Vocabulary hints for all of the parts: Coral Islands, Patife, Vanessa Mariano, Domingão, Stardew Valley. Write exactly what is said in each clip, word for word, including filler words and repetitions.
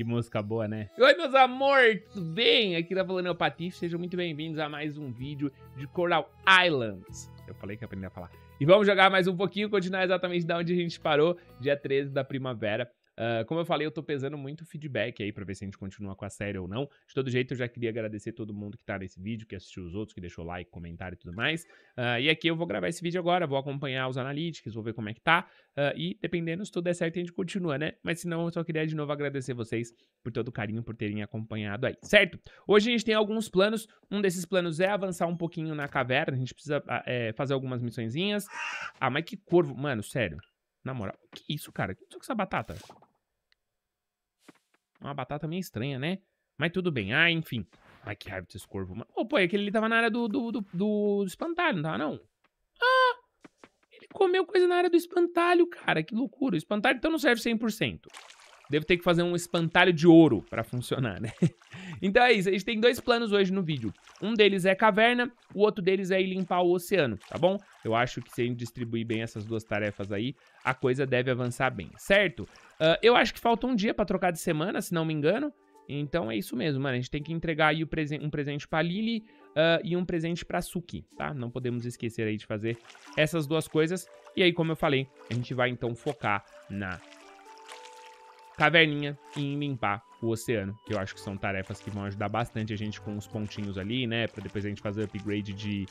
Que música boa, né? Oi, meus amores, tudo bem? Aqui tá falando o Patife, sejam muito bem-vindos a mais um vídeo de Coral Islands. Eu falei que ia aprender a falar. E vamos jogar mais um pouquinho, continuar exatamente da onde a gente parou, dia treze da primavera. Uh, como eu falei, eu tô pesando muito feedback aí pra ver se a gente continua com a série ou não. De todo jeito, eu já queria agradecer todo mundo que tá nesse vídeo, que assistiu os outros, que deixou like, comentário e tudo mais. Uh, e aqui eu vou gravar esse vídeo agora, vou acompanhar os analytics, vou ver como é que tá. Uh, e dependendo, se tudo der certo, a gente continua, né? Mas se não, eu só queria de novo agradecer vocês por todo o carinho, por terem acompanhado aí, certo? Hoje a gente tem alguns planos. Um desses planos é avançar um pouquinho na caverna. A gente precisa é, fazer algumas missõezinhas. Ah, mas que corvo... Mano, sério. Na moral, que isso, cara? O que é essa batata? Uma batata meio estranha, né? Mas tudo bem. Ah, enfim. Ai, que raiva desse corvo, mano. Ô, pô, aquele ali tava na área do, do, do, do espantalho, não tava, não? Ah! Ele comeu coisa na área do espantalho, cara. Que loucura. O espantalho, então, não serve cem por cento. Devo ter que fazer um espantalho de ouro pra funcionar, né? Então é isso. A gente tem dois planos hoje no vídeo. Um deles é caverna, o outro deles é ir limpar o oceano, tá bom? Eu acho que se a gente distribuir bem essas duas tarefas aí, a coisa deve avançar bem, certo? Uh, eu acho que falta um dia pra trocar de semana, se não me engano. Então é isso mesmo, mano. A gente tem que entregar aí o presen um presente pra Lily uh, e um presente pra Suki, tá? Não podemos esquecer aí de fazer essas duas coisas. E aí, como eu falei, a gente vai então focar na caverninha e em limpar o oceano, que eu acho que são tarefas que vão ajudar bastante a gente com os pontinhos ali, né? Pra depois a gente fazer upgrade de,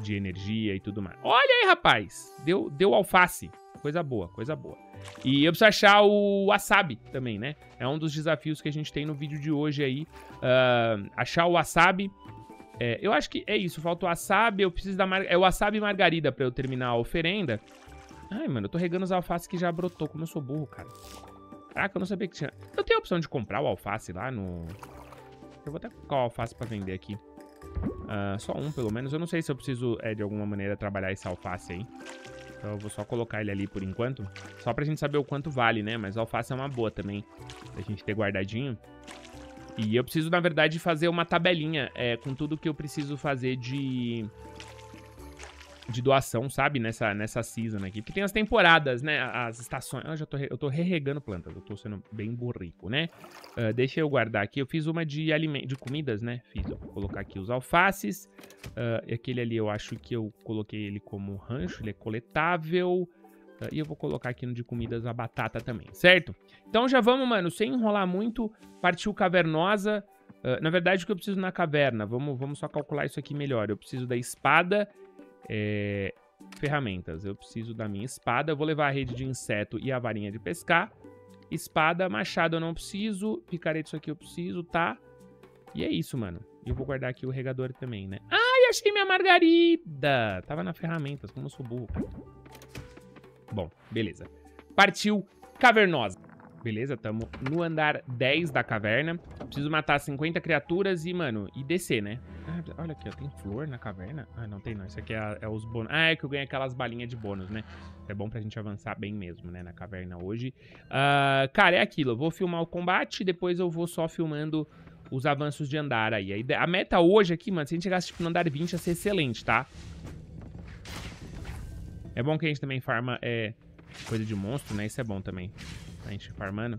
de energia e tudo mais. Olha aí, rapaz! Deu, deu alface. Coisa boa, coisa boa. E eu preciso achar o wasabi também, né? É um dos desafios que a gente tem no vídeo de hoje aí. Uh, achar o wasabi. É, eu acho que é isso. Falta o wasabi. Eu preciso da mar... é o wasabi e margarida pra eu terminar a oferenda. Ai, mano, eu tô regando os alfaces que já brotou. Como eu sou burro, cara. Caraca, eu não sabia que tinha... Eu tenho a opção de comprar o alface lá no... Eu vou até colocar o alface pra vender aqui. Uh, só um, pelo menos. Eu não sei se eu preciso, é, de alguma maneira, trabalhar esse alface aí. Então eu vou só colocar ele ali por enquanto. Só pra gente saber o quanto vale, né? Mas o alface é uma boa também, pra gente ter guardadinho. E eu preciso, na verdade, fazer uma tabelinha é, com tudo que eu preciso fazer de... de doação, sabe? Nessa, nessa season aqui. Porque tem as temporadas, né? As estações. Eu já tô, re... eu tô re-regando plantas. Eu tô sendo bem burrico, né? Uh, deixa eu guardar aqui. Eu fiz uma de aliment... de comidas, né? Fiz, ó. Vou colocar aqui os alfaces. Uh, aquele ali eu acho que eu coloquei ele como rancho. Ele é coletável. Uh, e eu vou colocar aqui no de comidas a batata também, certo? Então já vamos, mano. Sem enrolar muito. Partiu cavernosa. Uh, na verdade, o que eu preciso na caverna? Vamos, vamos só calcular isso aqui melhor. Eu preciso da espada... É, ferramentas, eu preciso da minha espada, eu vou levar a rede de inseto e a varinha de pescar. Espada, machado eu não preciso, picareta isso aqui eu preciso, tá? E é isso, mano. Eu vou guardar aqui o regador também, né? Ai, achei minha margarida! Tava na ferramentas, como eu sou burro. Bom, beleza. Partiu cavernosa. Beleza, tamo no andar dez da caverna. Preciso matar cinquenta criaturas e, mano, e descer, né? Ah, olha aqui, ó, tem flor na caverna? Ah, não tem não, isso aqui é, é os bônus. Ah, é que eu ganhei aquelas balinhas de bônus, né? É bom pra gente avançar bem mesmo, né, na caverna hoje. Uh, cara, é aquilo, eu vou filmar o combate e depois eu vou só filmando os avanços de andar aí. A meta hoje aqui, mano, se a gente chegasse tipo, no andar vinte, ia ser excelente, tá? É bom que a gente também farma é, coisa de monstro, né? Isso é bom também. A gente farmando.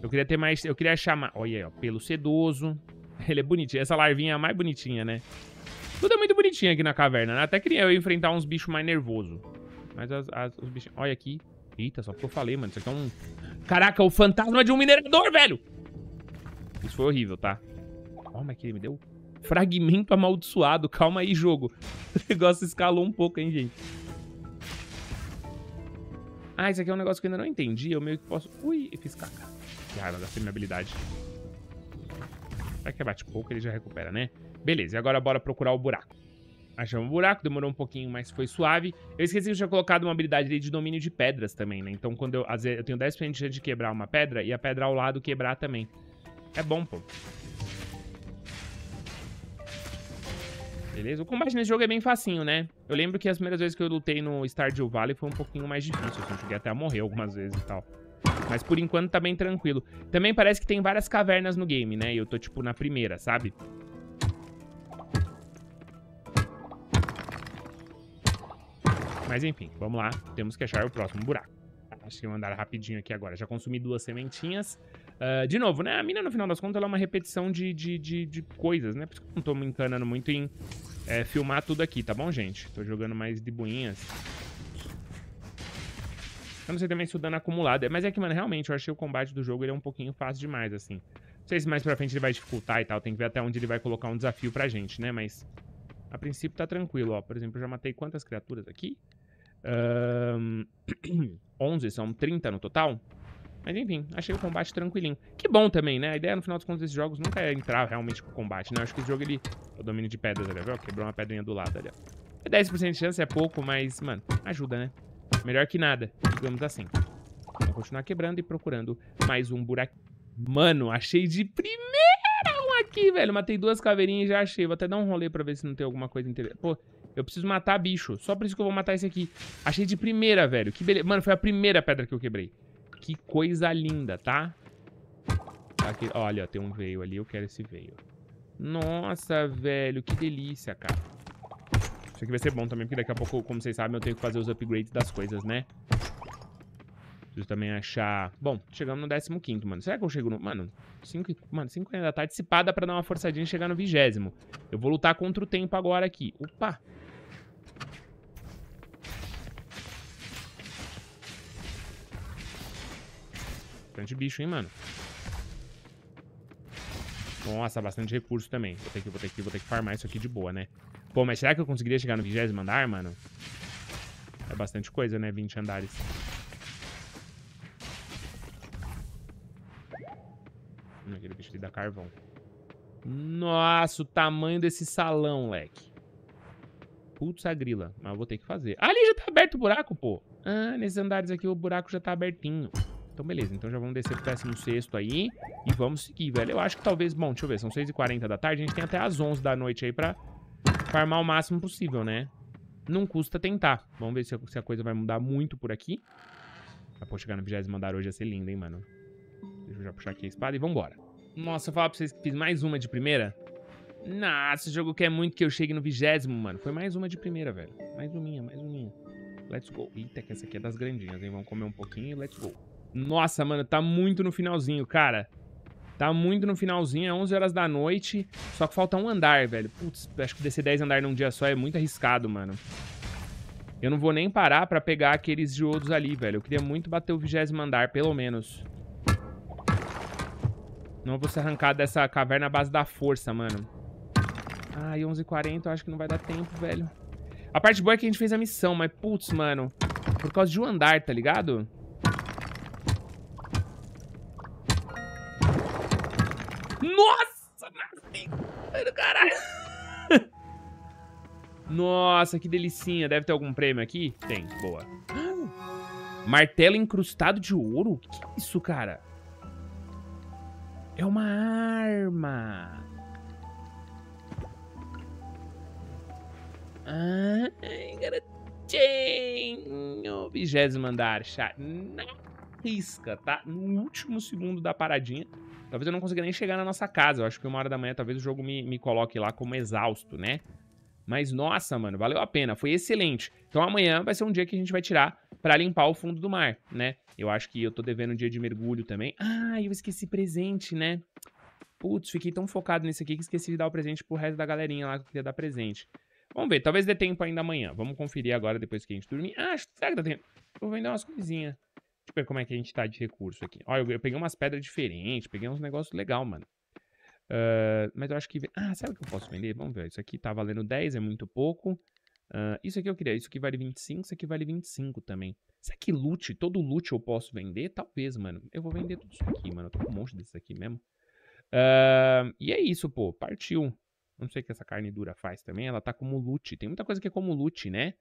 Eu queria ter mais... Eu queria achar mais... Olha aí, ó. Pelo sedoso. Ele é bonitinho. Essa larvinha é a mais bonitinha, né? Tudo é muito bonitinho aqui na caverna, né? Até queria eu enfrentar uns bichos mais nervosos. Mas as, as, os bichos... Olha aqui. Eita, só porque eu falei, mano. Isso aqui é um... Caraca, o fantasma de um minerador, velho! Isso foi horrível, tá? Ó, mas que ele me deu... Fragmento amaldiçoado. Calma aí, jogo. O negócio escalou um pouco, hein, gente? Ah, isso aqui é um negócio que eu ainda não entendi. Eu meio que posso... Ui, eu fiz caca. Que raiva, gastei minha habilidade. Será que é bate-pouco? Ele já recupera, né? Beleza, e agora bora procurar o buraco. Achamos o buraco, demorou um pouquinho, mas foi suave. Eu esqueci que eu tinha colocado uma habilidade ali de domínio de pedras também, né? Então, quando eu... Às vezes, eu tenho dez por cento de chance de quebrar uma pedra e a pedra ao lado quebrar também. É bom, pô. Beleza? O combate nesse jogo é bem facinho, né? Eu lembro que as primeiras vezes que eu lutei no Stardew Valley foi um pouquinho mais difícil, assim, eu cheguei até a morrer algumas vezes e tal. Mas por enquanto tá bem tranquilo. Também parece que tem várias cavernas no game, né? E eu tô, tipo, na primeira, sabe? Mas enfim, vamos lá. Temos que achar o próximo buraco. Acho que eu vou andar rapidinho aqui agora. Já consumi duas sementinhas. Uh, de novo, né? A mina, no final das contas, ela é uma repetição de, de, de, de coisas, né? Por isso que eu não tô me encanando muito em é, filmar tudo aqui, tá bom, gente? Tô jogando mais de buinhas. Eu não sei também se o dano acumulado. Mas é que, mano, realmente, eu achei o combate do jogo ele é um pouquinho fácil demais, assim. Não sei se mais pra frente ele vai dificultar e tal. Tem que ver até onde ele vai colocar um desafio pra gente, né? Mas, a princípio, tá tranquilo, ó. Por exemplo, eu já matei quantas criaturas aqui? Um... onze, são trinta no total. Mas enfim, achei o combate tranquilinho. Que bom também, né? A ideia, no final dos contos, desses jogos nunca é entrar realmente com combate, né? Eu acho que esse jogo, ele... O domínio de pedras, ali, ó. Quebrou uma pedrinha do lado, ali, ó. É dez por cento de chance, é pouco, mas, mano, ajuda, né? Melhor que nada, digamos assim. Vou continuar quebrando e procurando mais um buraco. Mano, achei de primeira um aqui, velho. Matei duas caveirinhas e já achei. Vou até dar um rolê pra ver se não tem alguma coisa interessante. Pô, eu preciso matar bicho. Só por isso que eu vou matar esse aqui. Achei de primeira, velho. Que beleza. Mano, foi a primeira pedra que eu quebrei. Que coisa linda, tá? Aqui... Olha, ó, tem um veio ali. Eu quero esse veio. Nossa, velho. Que delícia, cara. Isso aqui vai ser bom também, porque daqui a pouco, como vocês sabem, eu tenho que fazer os upgrades das coisas, né? Preciso também achar... Bom, chegamos no décimo quinto, mano. Será que eu chego no... Mano, cinco e quarenta da tarde dissipada pra dar uma forçadinha e chegar no vigésimo. Eu vou lutar contra o tempo agora aqui. Opa! Bastante bicho, hein, mano? Nossa, bastante recurso também. Vou ter que, vou ter que, vou ter que farmar isso aqui de boa, né? Pô, mas será que eu conseguiria chegar no vigésimo andar, mano? É bastante coisa, né? vinte andares. Hum, aquele bicho ali dá carvão. Nossa, o tamanho desse salão, leque. Putz a grila. Mas eu vou ter que fazer. Ah, ali já tá aberto o buraco, pô. Ah, nesses andares aqui o buraco já tá abertinho. Então, beleza. Então já vamos descer pro décimo sexto aí. E vamos seguir, velho. Eu acho que talvez... Bom, deixa eu ver. São seis e quarenta da tarde. A gente tem até as onze da noite aí pra... farmar o máximo possível, né? Não custa tentar. Vamos ver se a, se a coisa vai mudar muito por aqui. Pra pô, chegar no vigésimo andar hoje ia ser lindo, hein, mano? Deixa eu já puxar aqui a espada e vambora. Nossa, eu falar pra vocês que fiz mais uma de primeira. Nossa, esse jogo quer muito que eu chegue no vigésimo, mano. Foi mais uma de primeira, velho. Mais uminha, mais uminha. Let's go. Eita, que essa aqui é das grandinhas, hein? Vamos comer um pouquinho e let's go. Nossa, mano, tá muito no finalzinho, cara. Tá muito no finalzinho, é onze horas da noite, só que falta um andar, velho. Putz, acho que descer dez andar num dia só é muito arriscado, mano. Eu não vou nem parar pra pegar aqueles diodos ali, velho. Eu queria muito bater o vigésimo andar, pelo menos. Não vou ser arrancado dessa caverna à base da força, mano. Ai, onze e quarenta, eu acho que não vai dar tempo, velho. A parte boa é que a gente fez a missão, mas putz, mano, por causa de um andar, tá ligado? Nossa, mano, caralho. Nossa, que delicinha. Deve ter algum prêmio aqui? Tem, boa. Martelo incrustado de ouro? Que que é isso, cara? É uma arma. Ai, garotinho. Vigésimo andar, chato. Não risca, tá? No último segundo da paradinha. Talvez eu não consiga nem chegar na nossa casa. Eu acho que uma hora da manhã talvez o jogo me, me coloque lá como exausto, né? Mas, nossa, mano, valeu a pena. Foi excelente. Então, amanhã vai ser um dia que a gente vai tirar pra limpar o fundo do mar, né? Eu acho que eu tô devendo um dia de mergulho também. Ah, eu esqueci presente, né? Putz, fiquei tão focado nisso aqui que esqueci de dar o presente pro resto da galerinha lá que eu queria dar presente. Vamos ver. Talvez dê tempo ainda amanhã. Vamos conferir agora depois que a gente dormir. Ah, será que dá tempo? Vou vender umas coisinhas. Deixa eu ver como é que a gente tá de recurso aqui. Olha, eu peguei umas pedras diferentes, peguei uns negócios legais, mano. Uh, mas eu acho que... Ah, sabe o que eu posso vender? Vamos ver. Isso aqui tá valendo dez, é muito pouco. Uh, isso aqui eu queria. Isso aqui vale vinte e cinco, isso aqui vale vinte e cinco também. Será que loot, todo loot eu posso vender? Talvez, mano. Eu vou vender tudo isso aqui, mano. Eu tô com um monte desses aqui mesmo. Uh, e é isso, pô. Partiu. Não sei o que essa carne dura faz também. Ela tá como loot. Tem muita coisa que é como loot, né?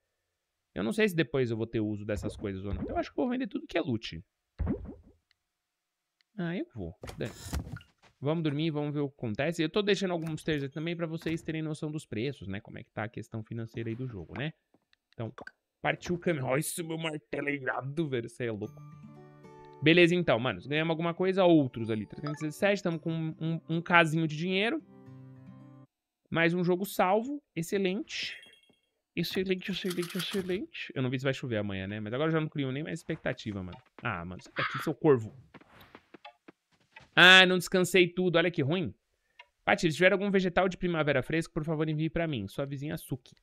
Eu não sei se depois eu vou ter uso dessas coisas ou não. Eu acho que eu vou vender tudo que é loot. Ah, eu vou. Vamos dormir, vamos ver o que acontece. Eu tô deixando alguns textos aqui também pra vocês terem noção dos preços, né? Como é que tá a questão financeira aí do jogo, né? Então, partiu o câmbio. Olha isso, meu martelo é irado, velho. Você é louco. Beleza, então, mano. Ganhamos alguma coisa, outros ali. trezentos e dezessete, estamos com um, um casinho de dinheiro. Mais um jogo salvo. Excelente. Excelente, excelente, excelente. Eu não vi se vai chover amanhã, né? Mas agora eu já não crio nem mais expectativa, mano. Ah, mano, sai daqui, seu corvo. Ah, não descansei tudo. Olha que ruim. Paty, se tiver algum vegetal de primavera fresco, por favor, envie pra mim. Sua vizinha Suki.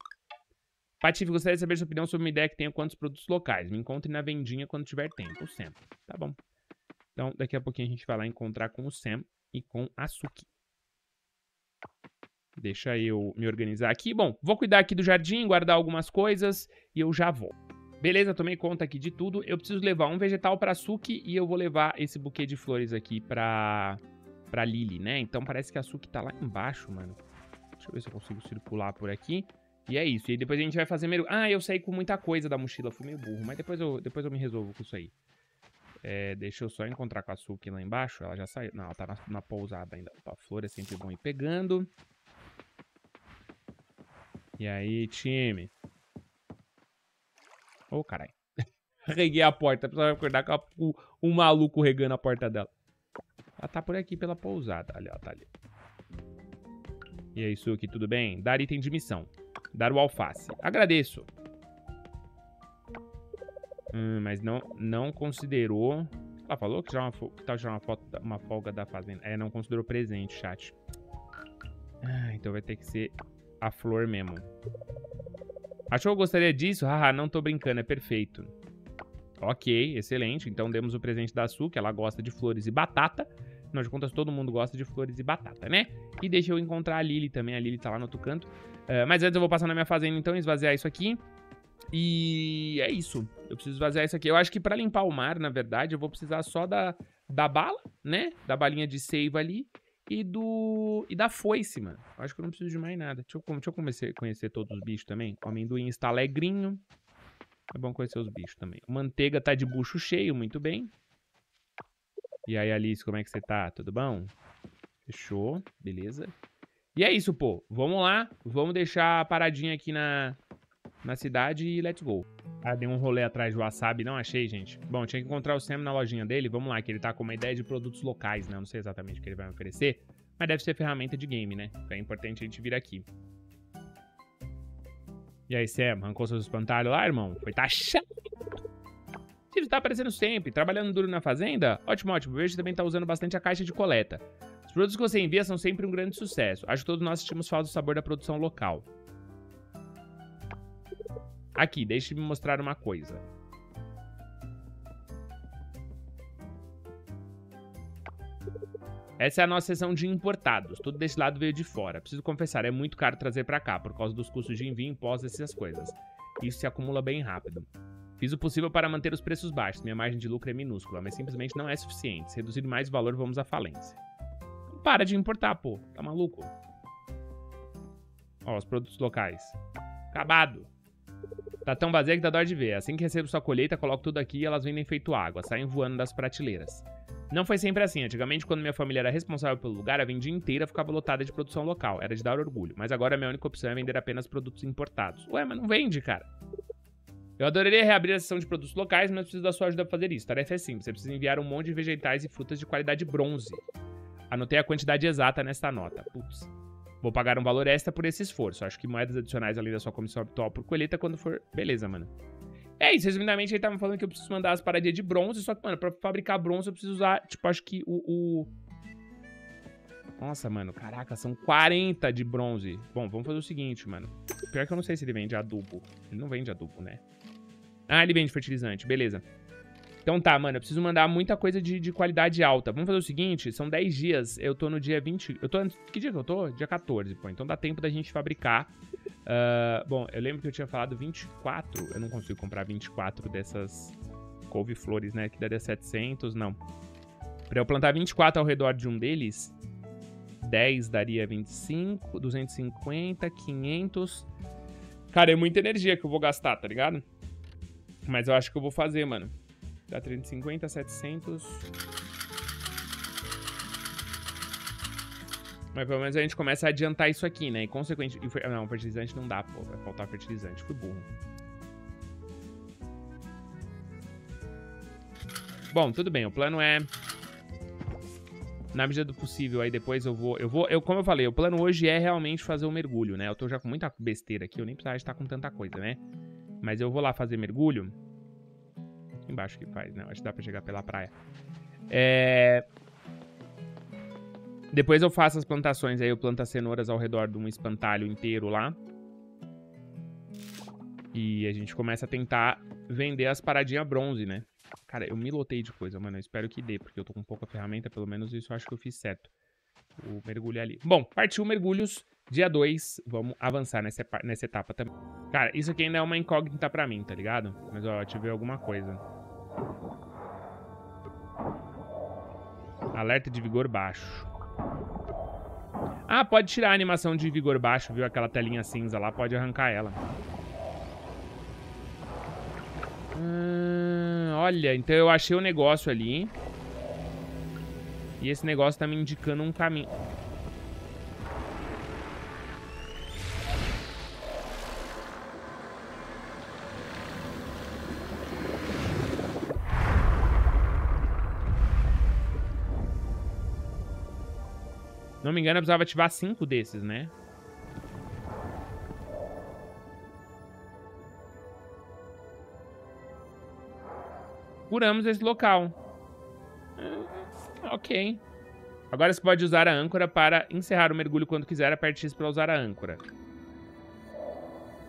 Paty, gostaria de saber sua opinião sobre uma ideia que tenha quantos produtos locais. Me encontre na vendinha quando tiver tempo. O Sam. Tá bom. Então, daqui a pouquinho a gente vai lá encontrar com o Sam e com a Suki. Deixa eu me organizar aqui. Bom, vou cuidar aqui do jardim, guardar algumas coisas e eu já vou. Beleza, tomei conta aqui de tudo. Eu preciso levar um vegetal pra Suki e eu vou levar esse buquê de flores aqui pra... pra Lily, né? Então parece que a Suki tá lá embaixo, mano. Deixa eu ver se eu consigo circular por aqui. E é isso. E aí depois a gente vai fazer... Meio... Ah, eu saí com muita coisa da mochila. Fui meio burro. Mas depois eu, depois eu me resolvo com isso aí. É, deixa eu só encontrar com a Suki lá embaixo. Ela já saiu. Não, ela tá na, na pousada ainda. A flor é sempre bom ir pegando. E aí, time? Ô, oh, caralho. Reguei a porta. Precisa me acordar com a, o, um maluco regando a porta dela. Ela tá por aqui pela pousada. Olha, ela tá ali. E aí, Suki, tudo bem? Dar item de missão. Dar o alface. Agradeço. Hum, mas não, não considerou... Ela falou que tal tá tirar uma, foto, uma folga da fazenda. É, não considerou presente, chat. Ah, então vai ter que ser a flor mesmo. Achou que eu gostaria disso? Haha, não tô brincando, é perfeito. Ok, excelente. Então demos o presente da Su, que ela gosta de flores e batata. Afinal de contas, todo mundo gosta de flores e batata, né? E deixa eu encontrar a Lily também. A Lily tá lá no outro canto. Uh, mas antes eu vou passar na minha fazenda, então, esvaziar isso aqui. E é isso. Eu preciso esvaziar isso aqui. Eu acho que pra limpar o mar, na verdade, eu vou precisar só da, da bala, né? Da balinha de seiva ali. E do... E da foice, mano. Eu acho que eu não preciso de mais nada. Deixa eu, deixa eu conhecer, conhecer todos os bichos também. O amendoim está alegrinho. É bom conhecer os bichos também. O manteiga tá de bucho cheio, muito bem. E aí, Alice, como é que você tá? Tudo bom? Fechou. Beleza. E é isso, pô. Vamos lá. Vamos deixar a paradinha aqui na, na cidade e let's go. Ah, dei um rolê atrás do wasabi. Não achei, gente. Bom, tinha que encontrar o Sam na lojinha dele. Vamos lá, que ele tá com uma ideia de produtos locais, né? Eu não sei exatamente o que ele vai me oferecer. Mas deve ser ferramenta de game, né? Então é importante a gente vir aqui. E aí, Sam, arrancou seus espantalhos lá, irmão? Foi taxado. Steve tá aparecendo sempre, trabalhando duro na fazenda? Ótimo, ótimo. Vejo que também tá usando bastante a caixa de coleta. Os produtos que você envia são sempre um grande sucesso. Acho que todos nós sentimos falta do sabor da produção local. Aqui, deixe-me mostrar uma coisa. Essa é a nossa seção de importados. Tudo desse lado veio de fora. Preciso confessar, é muito caro trazer pra cá, por causa dos custos de envio, impostos, essas coisas. Isso se acumula bem rápido. Fiz o possível para manter os preços baixos. Minha margem de lucro é minúscula, mas simplesmente não é suficiente. Se reduzir mais o valor, vamos à falência. Para de importar, pô. Tá maluco? Ó, os produtos locais. Acabado. Tá tão vazia que dá dó de ver. Assim que recebo sua colheita, coloco tudo aqui e elas vendem feito água, saem voando das prateleiras. Não foi sempre assim. Antigamente, quando minha família era responsável pelo lugar, a vendinha inteira ficava lotada de produção local. Era de dar orgulho. Mas agora a minha única opção é vender apenas produtos importados. Ué, mas não vende, cara. Eu adoraria reabrir a seção de produtos locais, mas preciso da sua ajuda para fazer isso. A tarefa é simples. Você precisa enviar um monte de vegetais e frutas de qualidade bronze. Anotei a quantidade exata nesta nota. Putz. Vou pagar um valor extra por esse esforço. Acho que moedas adicionais além da sua comissão habitual por colheita quando for... Beleza, mano. É isso, resumidamente ele tá me falando que eu preciso mandar as paradinhas de bronze, só que, mano, pra fabricar bronze eu preciso usar, tipo, acho que o... o... Nossa, mano, caraca, são quarenta de bronze. Bom, vamos fazer o seguinte, mano. Pior que eu não sei se ele vende adubo. Ele não vende adubo, né? Ah, ele vende fertilizante, beleza. Então tá, mano, eu preciso mandar muita coisa de, de qualidade alta. Vamos fazer o seguinte, são dez dias, eu tô no dia vinte... Eu tô... Que dia que eu tô? Dia quatorze, pô. Então dá tempo da gente fabricar... Uh, bom, eu lembro que eu tinha falado vinte e quatro. Eu não consigo comprar vinte e quatro dessas couve-flores, né? Que daria setecentos, não. Pra eu plantar vinte e quatro ao redor de um deles, dez daria vinte e cinco, duzentos e cinquenta, quinhentos. Cara, é muita energia que eu vou gastar, tá ligado? Mas eu acho que eu vou fazer, mano. Dá trezentos e cinquenta, setecentos... Mas pelo menos a gente começa a adiantar isso aqui, né? E consequentemente... Não, fertilizante não dá, pô. Vai faltar fertilizante. Fui burro. Bom, tudo bem. O plano é... Na medida do possível, aí depois eu vou... Eu vou... Eu, como eu falei, o plano hoje é realmente fazer o mergulho, né? Eu tô já com muita besteira aqui. Eu nem precisava estar com tanta coisa, né? Mas eu vou lá fazer mergulho. Embaixo que faz, né? Acho que dá pra chegar pela praia. É... Depois eu faço as plantações, aí eu planto as cenouras ao redor de um espantalho inteiro lá. E a gente começa a tentar vender as paradinhas bronze, né? Cara, eu me lotei de coisa, mano. Eu espero que dê, porque eu tô com pouca ferramenta, pelo menos isso eu acho que eu fiz certo. O mergulho ali. Bom, partiu mergulhos. Dia dois, vamos avançar nessa, nessa etapa também. Cara, isso aqui ainda é uma incógnita pra mim, tá ligado? Mas, ó, ativei alguma coisa. Alerta de vigor baixo. Ah, pode tirar a animação de vigor baixo, viu? Aquela telinha cinza lá, pode arrancar ela. Hum, olha, então eu achei o negócio ali. E esse negócio tá me indicando um caminho. Se não me engano, eu precisava ativar cinco desses, né? Curamos esse local. Ah, ok. Agora você pode usar a âncora para encerrar o mergulho quando quiser. Aperte X para usar a âncora.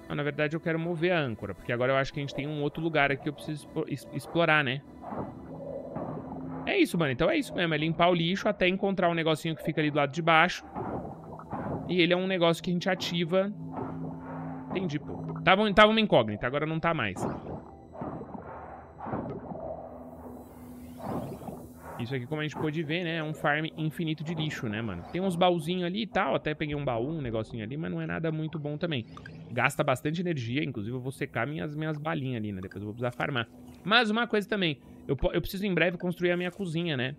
Ah, na verdade, eu quero mover a âncora, porque agora eu acho que a gente tem um outro lugar aqui que eu preciso explorar, né? É isso, mano. Então é isso mesmo. É limpar o lixo até encontrar um negocinho que fica ali do lado de baixo. E ele é um negócio que a gente ativa. Entendi, pô. Tava, tava uma incógnita, agora não tá mais. Isso aqui, como a gente pôde ver, né? É um farm infinito de lixo, né, mano? Tem uns baúzinhos ali e tal. Até peguei um baú, um negocinho ali, mas não é nada muito bom também. Gasta bastante energia. Inclusive, eu vou secar minhas, minhas balinhas ali, né? Depois eu vou precisar farmar. Mas uma coisa também. Eu, eu preciso em breve construir a minha cozinha, né?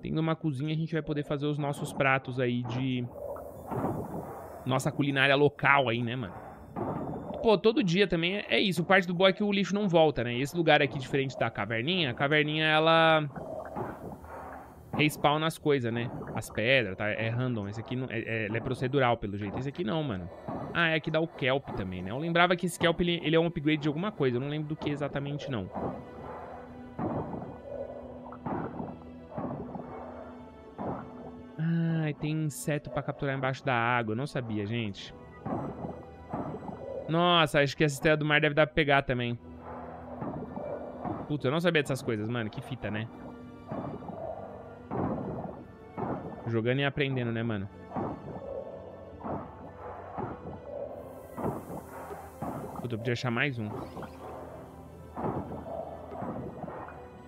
Tendo uma cozinha, a gente vai poder fazer os nossos pratos aí de... Nossa culinária local aí, né, mano? Pô, todo dia também é, é isso. Parte do bom é que o lixo não volta, né? E esse lugar aqui, diferente da caverninha, a caverninha, ela... respawna as coisas, né? As pedras, tá? É random. Esse aqui não, é, é procedural, pelo jeito. Esse aqui não, mano. Ah, é que dá o kelp também, né? Eu lembrava que esse kelp, ele, ele é um upgrade de alguma coisa. Eu não lembro do que exatamente, não. Ai, tem inseto pra capturar embaixo da água. Eu não sabia, gente. Nossa, acho que essa estrela do mar deve dar pra pegar também. Putz, eu não sabia dessas coisas, mano. Que fita, né? Jogando e aprendendo, né, mano? Puta, eu podia achar mais um.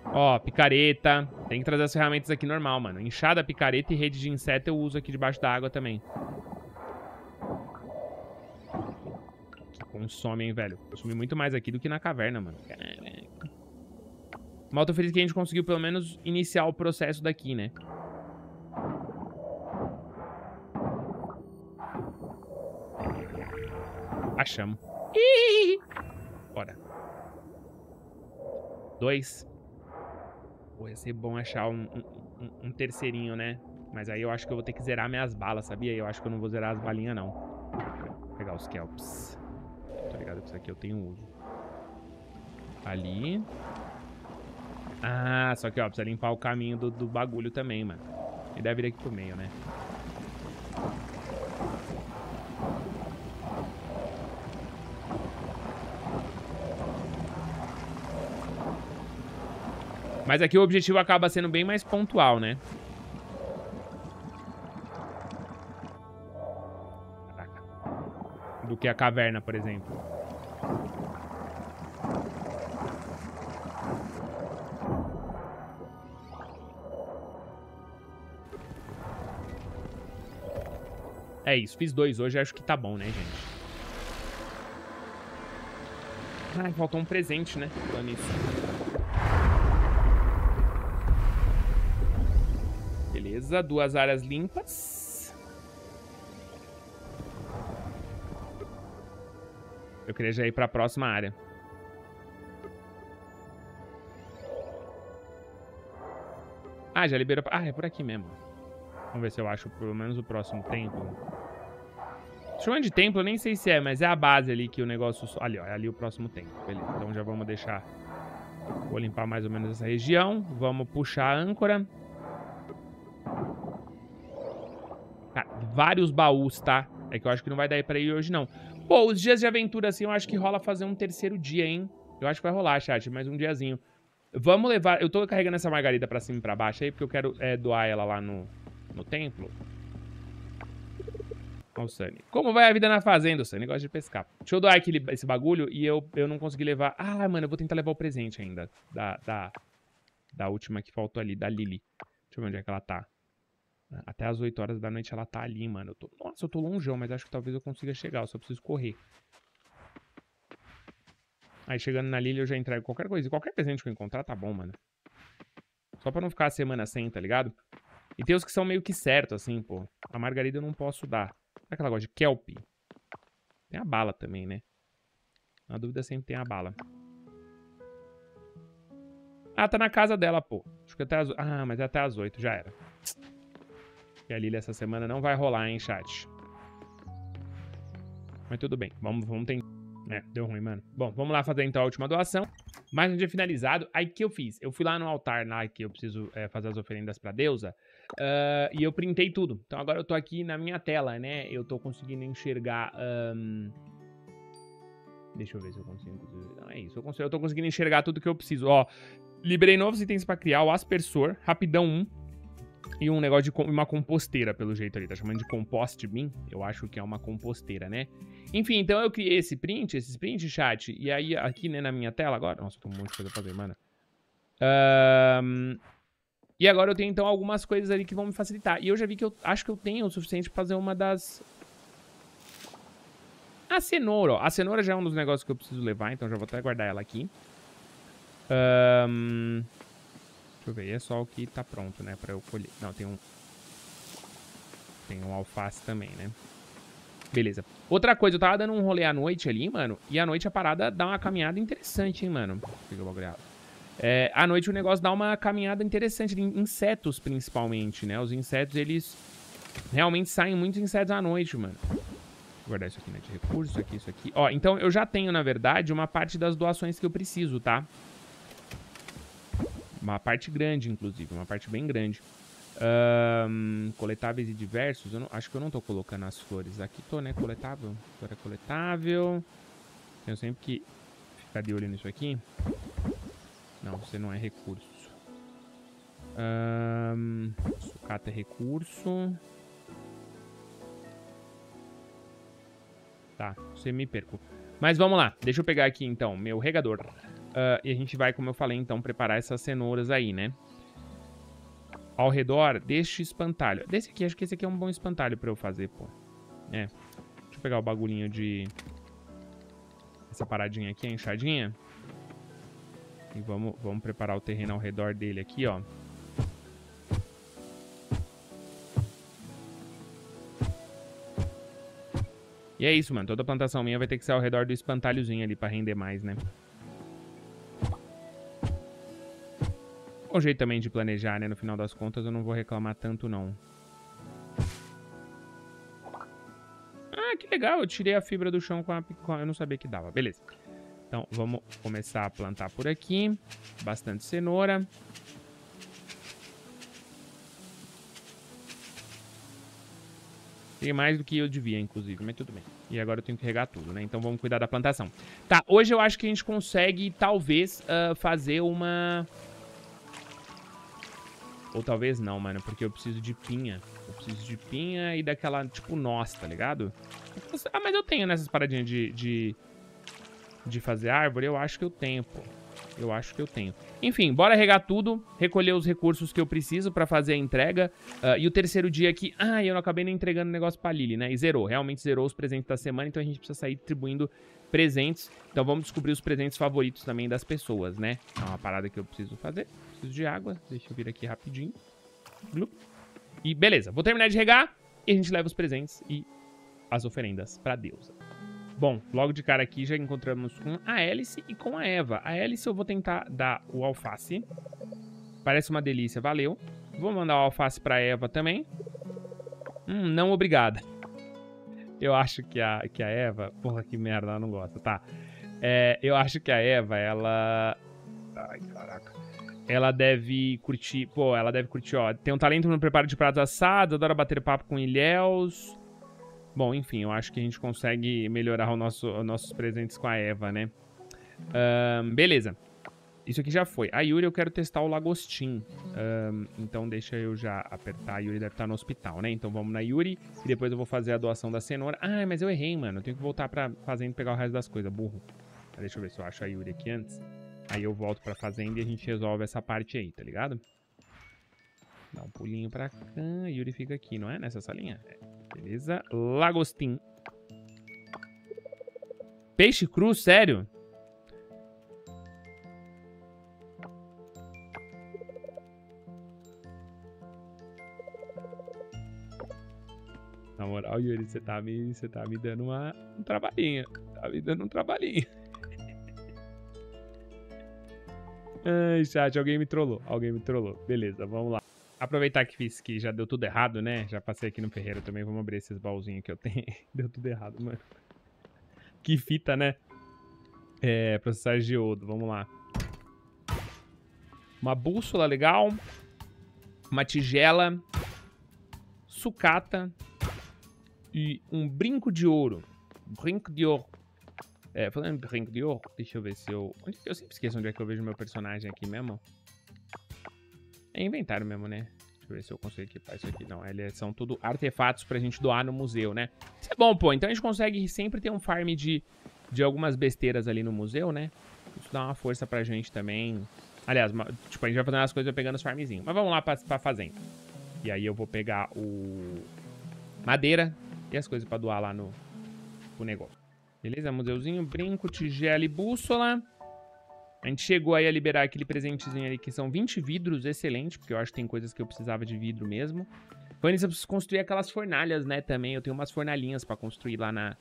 Ó, picareta. Tem que trazer as ferramentas aqui normal, mano. Enxada, picareta e rede de inseto eu uso aqui debaixo da água também. Que consome, hein, velho? Consumi muito mais aqui do que na caverna, mano. Caraca. Mal tô feliz que a gente conseguiu pelo menos iniciar o processo daqui, né? Achamos. Ih! Bora. Dois. Pô, ia ser bom achar um, um, um terceirinho, né? Mas aí eu acho que eu vou ter que zerar minhas balas, sabia? Eu acho que eu não vou zerar as balinhas, não. Vou pegar os kelps. Tô ligado que isso aqui eu tenho uso. Ali. Ah, só que, ó, precisa limpar o caminho do, do bagulho também, mano. Ele deve vir aqui pro meio, né? Mas aqui o objetivo acaba sendo bem mais pontual, né? Caraca. Do que a caverna, por exemplo. É isso, fiz dois hoje, acho que tá bom, né, gente? Ai, faltou um presente, né? Falando isso. Beleza, duas áreas limpas. Eu queria já ir para a próxima área. Ah, já liberou. Ah, é por aqui mesmo. Vamos ver se eu acho pelo menos o próximo templo. Chamando de templo, eu nem sei se é, mas é a base ali que o negócio... Ali, ó, é ali o próximo templo. Beleza, então já vamos deixar... Vou limpar mais ou menos essa região. Vamos puxar a âncora. vários baús, tá? É que eu acho que não vai dar pra ir hoje, não. Pô, os dias de aventura, assim, eu acho que rola fazer um terceiro dia, hein? Eu acho que vai rolar, chat, mais um diazinho. Vamos levar... Eu tô carregando essa margarida pra cima e pra baixo aí, porque eu quero é, doar ela lá no, no templo. Ó o Sunny. Como vai a vida na fazenda? O Sunny gosta de pescar. Deixa eu doar aquele, esse bagulho e eu, eu não consegui levar... Ah, mano, eu vou tentar levar o presente ainda. Da, da, da última que faltou ali, da Lily. Deixa eu ver onde é que ela tá. Até as oito horas da noite ela tá ali, mano. Eu tô... Nossa, eu tô longeão, mas acho que talvez eu consiga chegar. Eu só preciso correr. Aí chegando na Lily eu já entrego qualquer coisa. E qualquer presente que eu encontrar tá bom, mano. Só pra não ficar a semana sem, tá ligado? E tem os que são meio que certos, assim, pô. A margarida eu não posso dar. Será que ela gosta de kelp? Tem a bala também, né? Na dúvida sempre tem a bala. Ah, tá na casa dela, pô. Acho que até as... Ah, mas é até as oito, já era. E a Lily essa semana não vai rolar, hein, chat. Mas tudo bem, vamos, vamos tentar. É, deu ruim, mano. Bom, vamos lá fazer então a última doação. Mais um dia finalizado. Aí o que eu fiz? Eu fui lá no altar, lá que eu preciso é, fazer as oferendas pra deusa. Uh, e eu printei tudo. Então agora eu tô aqui na minha tela, né? Eu tô conseguindo enxergar... Um... Deixa eu ver se eu consigo... Não, é isso. Eu, consigo... eu tô conseguindo enxergar tudo que eu preciso. Ó, liberei novos itens pra criar. O aspersor, rapidão um. E um negócio de com uma composteira, pelo jeito ali. Tá chamando de compost bin? Eu acho que é uma composteira, né? Enfim, então eu criei esse print, esses print, chat. E aí, aqui, né, na minha tela agora... Nossa, tem um monte de coisa pra fazer, mano. Um... E agora eu tenho, então, algumas coisas ali que vão me facilitar. E eu já vi que eu acho que eu tenho o suficiente pra fazer uma das... A cenoura, ó. A cenoura já é um dos negócios que eu preciso levar, então já vou até guardar ela aqui. Um... Deixa eu ver, é só o que tá pronto, né, pra eu colher. Não, tem um... Tem um alface também, né? Beleza. Outra coisa, eu tava dando um rolê à noite ali, mano, e à noite a parada dá uma caminhada interessante, hein, mano? Fica bagulhado. É, à noite o negócio dá uma caminhada interessante, de insetos principalmente, né? Os insetos, eles... Realmente saem muitos insetos à noite, mano. Vou guardar isso aqui, né, de recursos, isso aqui, isso aqui. Ó, então eu já tenho, na verdade, uma parte das doações que eu preciso, tá? Uma parte grande, inclusive. Uma parte bem grande. Um, coletáveis e diversos. Eu não, acho que eu não tô colocando as flores. Aqui tô, né? Coletável. Flora coletável. Tenho sempre que ficar de olho nisso aqui. Não, você não é recurso. Um, sucata é recurso. Tá, você me perco. Mas vamos lá. Deixa eu pegar aqui, então, meu regador. Uh, e a gente vai, como eu falei, então, preparar essas cenouras aí, né? Ao redor deste espantalho. Desse aqui, acho que esse aqui é um bom espantalho pra eu fazer, pô. É. Deixa eu pegar o bagulhinho de... Essa paradinha aqui, a enxadinha. E vamos, vamos preparar o terreno ao redor dele aqui, ó. E é isso, mano. Toda plantação minha vai ter que ser ao redor do espantalhozinho ali pra render mais, né? Um jeito também de planejar, né? No final das contas, eu não vou reclamar tanto, não. Ah, que legal! Eu tirei a fibra do chão com a... Eu não sabia que dava. Beleza. Então, vamos começar a plantar por aqui. Bastante cenoura. Tem mais do que eu devia, inclusive, mas tudo bem. E agora eu tenho que regar tudo, né? Então, vamos cuidar da plantação. Tá, hoje eu acho que a gente consegue, talvez, uh, fazer uma... Ou talvez não, mano, porque eu preciso de pinha. Eu preciso de pinha e daquela, tipo, noz, tá ligado? Ah, mas eu tenho nessas paradinhas de, de, de fazer árvore. Eu acho que eu tenho, pô. Eu acho que eu tenho. Enfim, bora regar tudo. Recolher os recursos que eu preciso pra fazer a entrega. Uh, e o terceiro dia aqui... Ah, eu não acabei nem entregando o negócio pra Lily, né? E zerou. Realmente zerou os presentes da semana, então a gente precisa sair distribuindo presentes. Então vamos descobrir os presentes favoritos também das pessoas, né? É uma parada que eu preciso fazer. Preciso de água. Deixa eu vir aqui rapidinho. E beleza. Vou terminar de regar e a gente leva os presentes e as oferendas pra deusa. Bom, logo de cara aqui já encontramos com a Alice e com a Eva. A Alice eu vou tentar dar o alface. Parece uma delícia. Valeu. Vou mandar o alface pra Eva também. Hum, não obrigada. Eu acho que a, que a Eva... Porra, que merda, ela não gosta. Tá. É, eu acho que a Eva, ela... Ai, caraca. Ela deve curtir... Pô, ela deve curtir, ó. Tem um talento no preparo de pratos assados, adora bater papo com ilhéus. Bom, enfim, eu acho que a gente consegue melhorar o nosso, os nossos presentes com a Eva, né? Um, beleza. Isso aqui já foi. A Yuri, eu quero testar o lagostim. Um, então deixa eu já apertar. A Yuri deve estar no hospital, né? Então vamos na Yuri. E depois eu vou fazer a doação da cenoura. Ah, mas eu errei, mano. Eu tenho que voltar pra fazenda e pegar o resto das coisas, burro. Mas deixa eu ver se eu acho a Yuri aqui antes. Aí eu volto pra fazenda e a gente resolve essa parte aí, tá ligado? Dá um pulinho pra cá. A Yuri fica aqui, não é? Nessa salinha? É. Beleza. Lagostim. Peixe cru? Sério? Na moral, Yuri, você tá me, você tá me dando uma, um trabalhinho. Tá me dando um trabalhinho. Ai, chat, alguém me trollou. Alguém me trollou. Beleza, vamos lá. Aproveitar que fiz que já deu tudo errado, né? Já passei aqui no ferreiro também. Vamos abrir esses baúzinhos que eu tenho. Deu tudo errado, mano. Que fita, né? É, processar geodo. Vamos lá. Uma bússola legal. Uma tigela. Sucata. E um brinco de ouro. Brinco de ouro. É, falando em brinco de ouro, deixa eu ver se eu... Eu sempre esqueço onde é que eu vejo meu personagem aqui mesmo. É inventário mesmo, né? Deixa eu ver se eu consigo equipar isso aqui. Não, eles são tudo artefatos pra gente doar no museu, né? Isso é bom, pô. Então a gente consegue sempre ter um farm de, de algumas besteiras ali no museu, né? Isso dá uma força pra gente também. Aliás, tipo, a gente vai fazendo as coisas pegando os farmzinhos. Mas vamos lá pra, pra fazenda. E aí eu vou pegar o... madeira e as coisas pra doar lá no, no negócio. Beleza? Museuzinho, brinco, tigela e bússola. A gente chegou aí a liberar aquele presentezinho ali que são vinte vidros, excelente, porque eu acho que tem coisas que eu precisava de vidro mesmo. Foi nisso, eu preciso construir aquelas fornalhas, né, também. Eu tenho umas fornalhinhas pra construir lá na,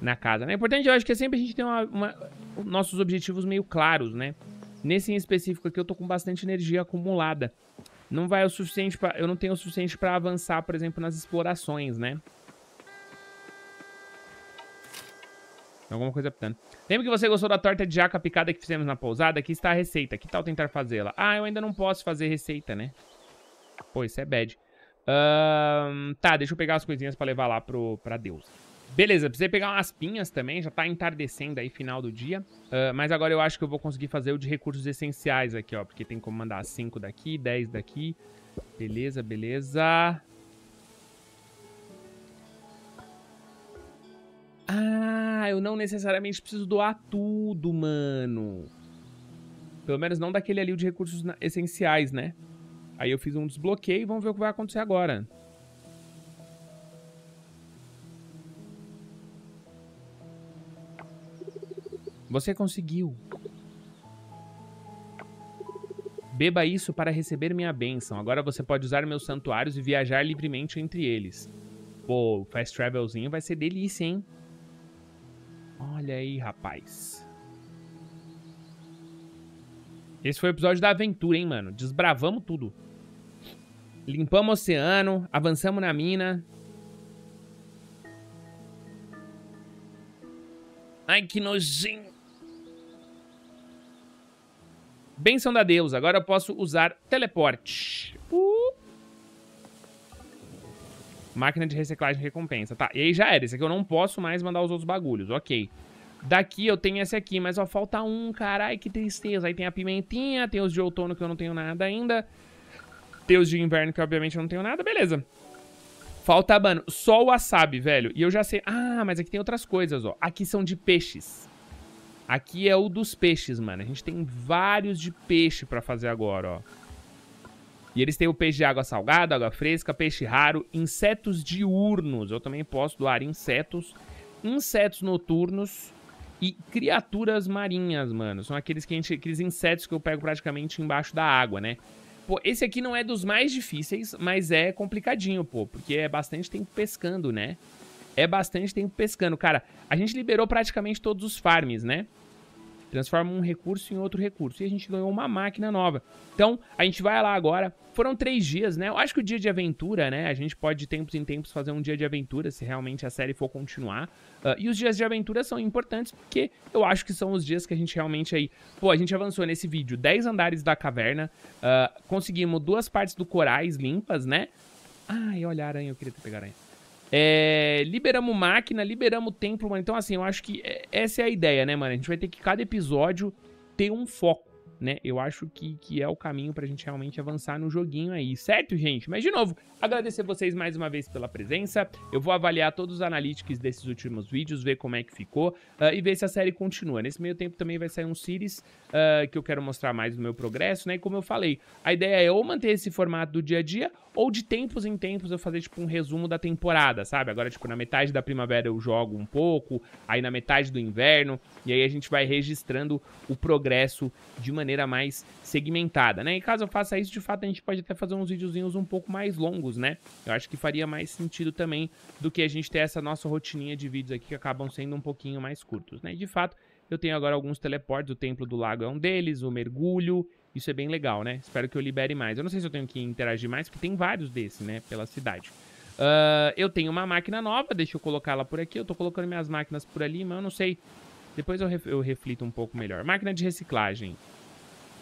na casa, né? O importante, eu acho que é sempre a gente ter uma, uma, nossos objetivos meio claros, né? Nesse em específico aqui eu tô com bastante energia acumulada. Não vai o suficiente pra... Eu não tenho o suficiente pra avançar, por exemplo, nas explorações, né? Alguma coisa pitando. Lembra que você gostou da torta de jaca picada que fizemos na pousada? Aqui está a receita. Que tal tentar fazê-la? Ah, eu ainda não posso fazer receita, né? Pô, isso é bad. Um, tá, deixa eu pegar as coisinhas pra levar lá pro, pra Deus. Beleza, precisei pegar umas pinhas também. Já tá entardecendo aí, final do dia. Uh, mas agora eu acho que eu vou conseguir fazer o de recursos essenciais aqui, ó. Porque tem como mandar cinco daqui, dez daqui. Beleza, beleza. Ah, eu não necessariamente preciso doar tudo, mano. Pelo menos não daquele ali, o de recursos essenciais, né? Aí eu fiz um desbloqueio e vamos ver o que vai acontecer agora. Você conseguiu. Beba isso para receber minha bênção. Agora você pode usar meus santuários e viajar livremente entre eles. Pô, o fast travelzinho vai ser delícia, hein? Olha aí, rapaz. Esse foi o episódio da aventura, hein, mano? Desbravamos tudo. Limpamos o oceano, avançamos na mina... Ai, que nojinho. Benção da deusa. Agora eu posso usar teleporte. Uh. Máquina de reciclagem recompensa. Tá, e aí já era. Esse aqui eu não posso mais mandar os outros bagulhos. Ok. Daqui eu tenho esse aqui, mas ó, falta um. Carai, que tristeza. Aí tem a pimentinha, tem os de outono que eu não tenho nada ainda. Tem os de inverno que obviamente eu não tenho nada. Beleza. Falta, mano, só o wasabi, velho. E eu já sei... Ah, mas aqui tem outras coisas, ó. Aqui são de peixes. Aqui é o dos peixes, mano. A gente tem vários de peixe pra fazer agora, ó. E eles têm o peixe de água salgada, água fresca, peixe raro, insetos diurnos. Eu também posso doar insetos. Insetos noturnos e criaturas marinhas, mano. São aqueles, que a gente, aqueles insetos que eu pego praticamente embaixo da água, né? Pô, esse aqui não é dos mais difíceis, mas é complicadinho, pô, porque é bastante tempo pescando, né? É bastante tempo pescando. Cara, a gente liberou praticamente todos os farms, né? transforma um recurso em outro recurso. E a gente ganhou uma máquina nova. Então, a gente vai lá agora. Foram três dias, né? Eu acho que o dia de aventura, né? A gente pode, de tempos em tempos, fazer um dia de aventura, se realmente a série for continuar. Uh, e os dias de aventura são importantes, porque eu acho que são os dias que a gente realmente aí... Pô, a gente avançou nesse vídeo dez andares da caverna. Uh, conseguimos duas partes do corais limpas, né? Ai, olha a aranha, eu queria ter pegado a aranha. É, liberamos máquina, liberamos templo, mano. Então, assim, eu acho que essa é a ideia, né, mano? A gente vai ter que, cada episódio, ter um foco, né? Eu acho que, que é o caminho pra gente realmente avançar no joguinho aí, certo, gente? Mas, de novo, agradecer vocês mais uma vez pela presença. Eu vou avaliar todos os analytics desses últimos vídeos, ver como é que ficou uh, e ver se a série continua. Nesse meio tempo também vai sair um series uh, que eu quero mostrar mais do meu progresso, né? E como eu falei, a ideia é ou manter esse formato do dia a dia, ou de tempos em tempos eu fazer, tipo, um resumo da temporada, sabe? Agora, tipo, na metade da primavera eu jogo um pouco, aí na metade do inverno, e aí a gente vai registrando o progresso de maneira mais segmentada, né? E caso eu faça isso, de fato, a gente pode até fazer uns videozinhos um pouco mais longos, né? Eu acho que faria mais sentido também do que a gente ter essa nossa rotininha de vídeos aqui que acabam sendo um pouquinho mais curtos, né? E, de fato, eu tenho agora alguns teleportes, o Templo do Lago é um deles, o Mergulho... Isso é bem legal, né? Espero que eu libere mais. Eu não sei se eu tenho que interagir mais, porque tem vários desses, né? Pela cidade. Uh, eu tenho uma máquina nova, deixa eu colocar ela por aqui. Eu tô colocando minhas máquinas por ali, mas eu não sei. Depois eu, ref eu reflito um pouco melhor. Máquina de reciclagem.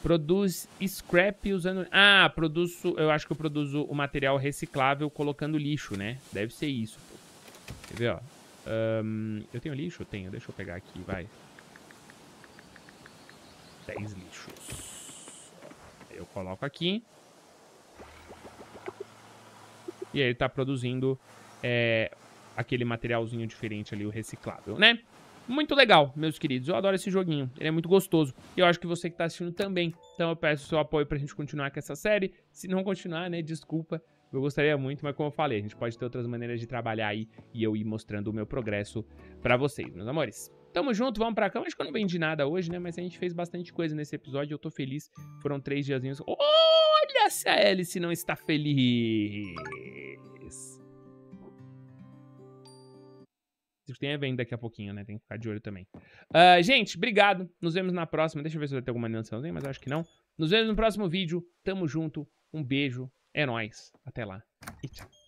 Produz scrap usando... Ah, produzo... Eu acho que eu produzo o material reciclável colocando lixo, né? Deve ser isso. Quer ver, ó. Um, eu tenho lixo? Tenho. Deixa eu pegar aqui, vai. dez lixos. Eu coloco aqui. E aí ele tá produzindo é, aquele materialzinho diferente ali, o reciclável, né? Muito legal, meus queridos. Eu adoro esse joguinho. Ele é muito gostoso. E eu acho que você que tá assistindo também. Então eu peço o seu apoio pra gente continuar com essa série. Se não continuar, né? Desculpa. Eu gostaria muito, mas como eu falei, a gente pode ter outras maneiras de trabalhar aí e eu ir mostrando o meu progresso pra vocês, meus amores. Tamo junto, vamos pra cama. Acho que eu não vendi nada hoje, né? Mas a gente fez bastante coisa nesse episódio. Eu tô feliz. Foram três diazinhos. Olha se a hélice não está feliz. Tem evento daqui a pouquinho, né? Tem que ficar de olho também. Uh, gente, obrigado. Nos vemos na próxima. Deixa eu ver se vai ter alguma animaçãozinha, mas eu acho que não. Nos vemos no próximo vídeo. Tamo junto. Um beijo. É nóis. Até lá. E tchau.